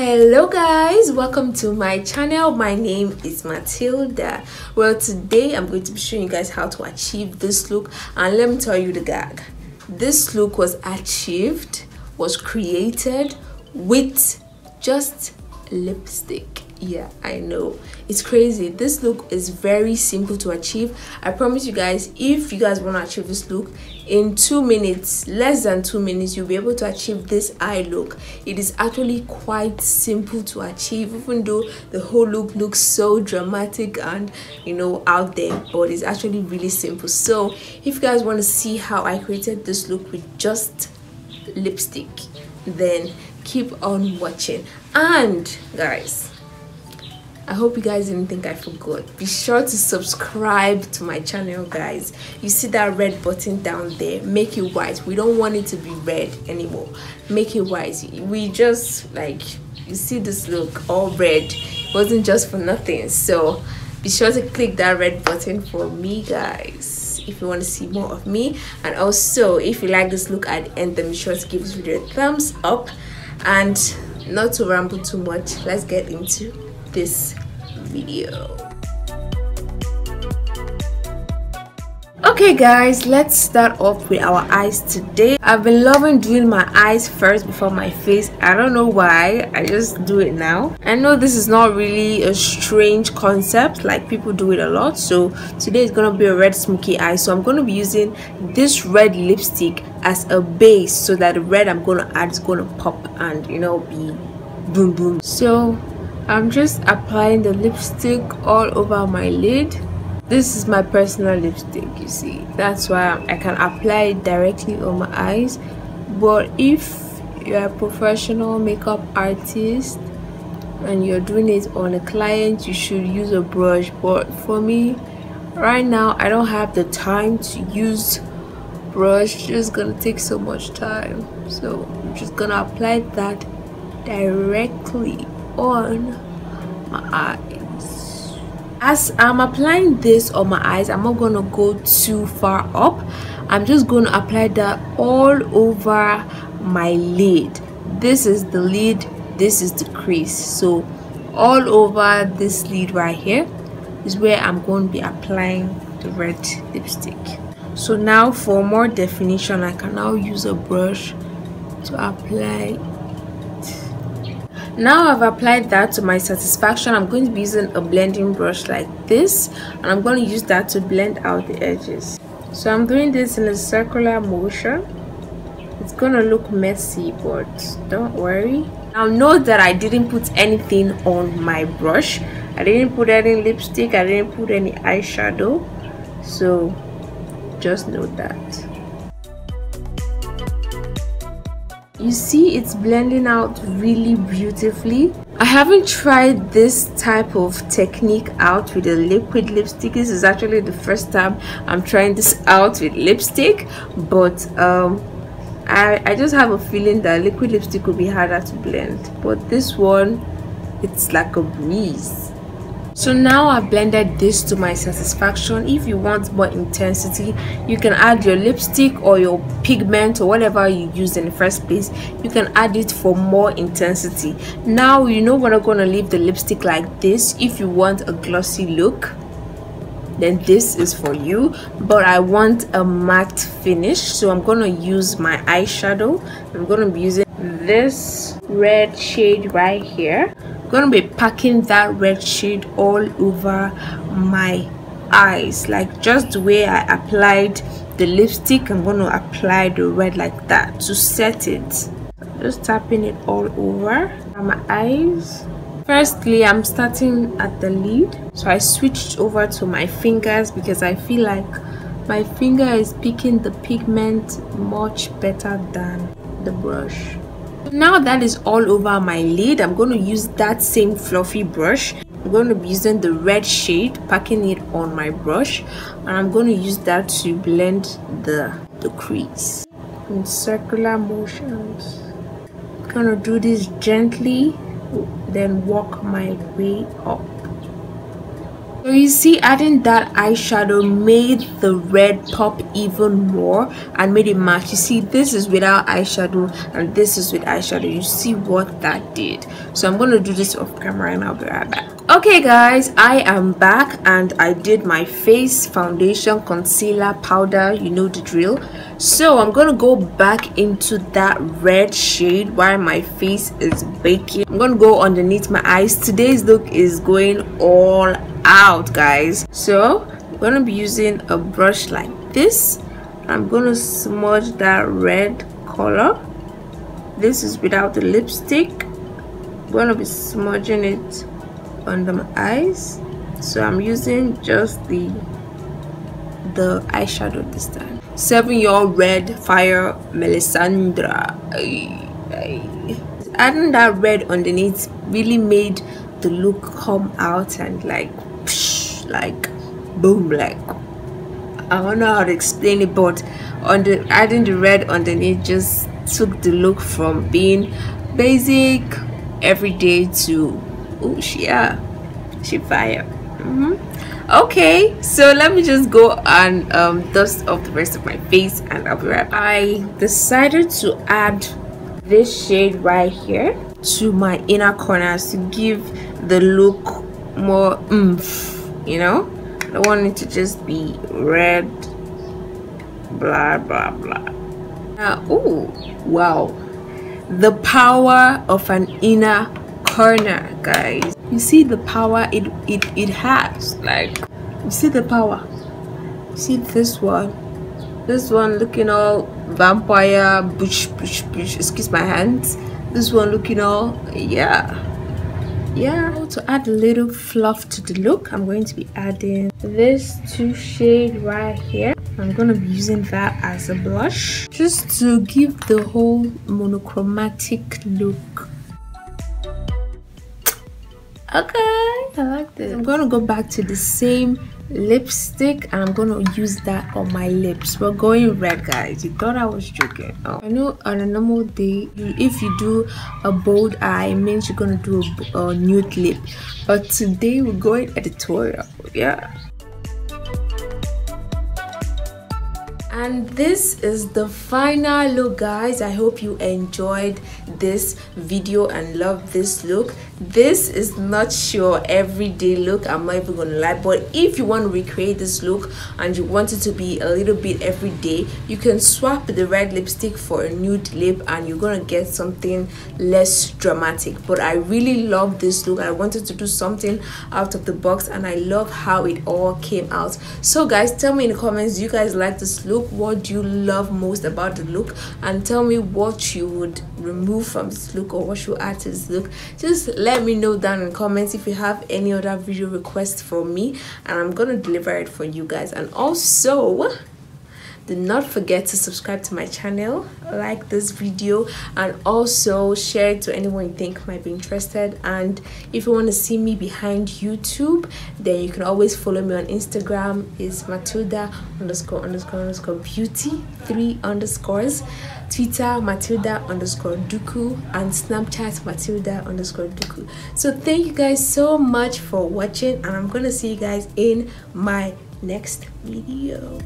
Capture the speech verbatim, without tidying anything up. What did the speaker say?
Hello guys, welcome to my channel. My name is Mathilda. Well, today I'm going to be showing you guys how to achieve this look, and let me tell you the gag. This look was achieved was created with just lipstick. Yeah, I know, it's crazy. This look is very simple to achieve. I promise you guys, if you guys want to achieve this look in two minutes, less than two minutes, you'll be able to achieve this eye look. It is actually quite simple to achieve, even though the whole look looks so dramatic and, you know, out there, but it's actually really simple. So if you guys want to see how I created this look with just lipstick, then keep on watching. And guys, I hope you guys didn't think I forgot. Be sure to subscribe to my channel, guys. You see that red button down there? Make it white. We don't want it to be red anymore. Make it white. We just, like, you see this look, all red. It wasn't just for nothing. So be sure to click that red button for me, guys, if you want to see more of me. And also, if you like this look at the end, then be sure to give this video a thumbs up. And not to ramble too much, let's get into this video. Okay guys, let's start off with our eyes today. I've been loving doing my eyes first before my face. I don't know why, I just do it now. I know this is not really a strange concept, like people do it a lot. So today is gonna be a red smoky eye, so I'm gonna be using this red lipstick as a base so that the red I'm gonna add is gonna pop and, you know, be boom boom. So I'm just applying the lipstick all over my lid. This is my personal lipstick, you see. That's why I can apply it directly on my eyes. But if you're a professional makeup artist and you're doing it on a client, you should use a brush. But for me, right now, I don't have the time to use brush. It's just gonna take so much time. So I'm just gonna apply that directly on my eyes. As I'm applying this on my eyes, I'm not gonna go too far up. I'm just gonna apply that all over my lid. This is the lid, this is the crease. So all over this lid right here is where I'm going to be applying the red lipstick. So now for more definition, I can now use a brush to apply. Now I've applied that to my satisfaction, I'm going to be using a blending brush like this, and I'm going to use that to blend out the edges. So I'm doing this in a circular motion. It's going to look messy, but don't worry. Now note that I didn't put anything on my brush. I didn't put any lipstick, I didn't put any eyeshadow, so just note that. You see, it's blending out really beautifully. I haven't tried this type of technique out with a liquid lipstick. This is actually the first time I'm trying this out with lipstick, but um i i just have a feeling that liquid lipstick will be harder to blend, but this one, it's like a breeze. So now I've blended this to my satisfaction. If you want more intensity, you can add your lipstick or your pigment or whatever you used in the first place. You can add it for more intensity. Now, you know, we're not going to leave the lipstick like this. If you want a glossy look, then this is for you. But I want a matte finish, so I'm going to use my eyeshadow. I'm going to be using this red shade right here. Gonna be packing that red shade all over my eyes, like just the way I applied the lipstick. I'm gonna apply the red like that to set it. Just tapping it all over my eyes. Firstly, I'm starting at the lid, so I switched over to my fingers because I feel like my finger is picking the pigment much better than the brush. Now that is all over my lid, I'm going to use that same fluffy brush. I'm going to be using the red shade, packing it on my brush, and I'm going to use that to blend the the crease in circular motions. I'm going to do this gently, then walk my way up. So you see, adding that eyeshadow made the red pop even more and made it match. You see, this is without eyeshadow and this is with eyeshadow. You see what that did. So I'm going to do this off camera and I'll be right back. Okay guys, I am back and I did my face, foundation, concealer, powder, you know the drill. So I'm going to go back into that red shade while my face is baking. I'm going to go underneath my eyes. Today's look is going all out, guys. So I'm gonna be using a brush like this. I'm gonna smudge that red color. This is without the lipstick. I'm gonna be smudging it under my eyes. So I'm using just the the eyeshadow this time. Seven year old red fire Melisandra. Aye, aye. Adding that red underneath really made the look come out and like psh, like boom, like I don't know how to explain it, but on the adding the red underneath just took the look from being basic everyday to oh yeah, she fire. Mm-hmm. Okay, so let me just go and um, dust off the rest of my face and I'll be right back. I decided to add this shade right here to my inner corners to give the look more oomph, you know. I want it to just be red, blah blah blah. Uh, oh wow, the power of an inner corner, guys. You see the power it it it has. Like, you see the power. You see this one, this one looking all vampire, bush bush bush. Excuse my hands. This one looking all, yeah, yeah. To add a little fluff to the look, I'm going to be adding this two shade right here. I'm going to be using that as a blush just to give the whole monochromatic look. Okay, I like this. I'm going to go back to the same lipstick and I'm going to use that on my lips. We're going red, guys. You thought I was joking. Oh. I know on a normal day, if you do a bold eye, it means you're going to do a, a nude lip. But today, we're going editorial. Yeah. And this is the final look, guys. I hope you enjoyed this video and loved this look. This is not your everyday look, I'm not even gonna lie, but if you want to recreate this look and you want it to be a little bit everyday, you can swap the red lipstick for a nude lip and you're gonna get something less dramatic. But I really love this look. I wanted to do something out of the box and I love how it all came out. So guys, tell me in the comments, do you guys like this look? What do you love most about the look? And tell me what you would remove from this look or what you add to this look. Just let me know down in the comments. If you have any other video requests for me, and I'm gonna deliver it for you guys. And also do not forget to subscribe to my channel, like this video, and also share it to anyone you think might be interested. And if you want to see me behind YouTube, then you can always follow me on Instagram. It's Mathilda underscore underscore underscore beauty, three underscores. Twitter, Mathilda underscore Duku, and Snapchat, Mathilda underscore Duku. So thank you guys so much for watching, and I'm gonna see you guys in my next video.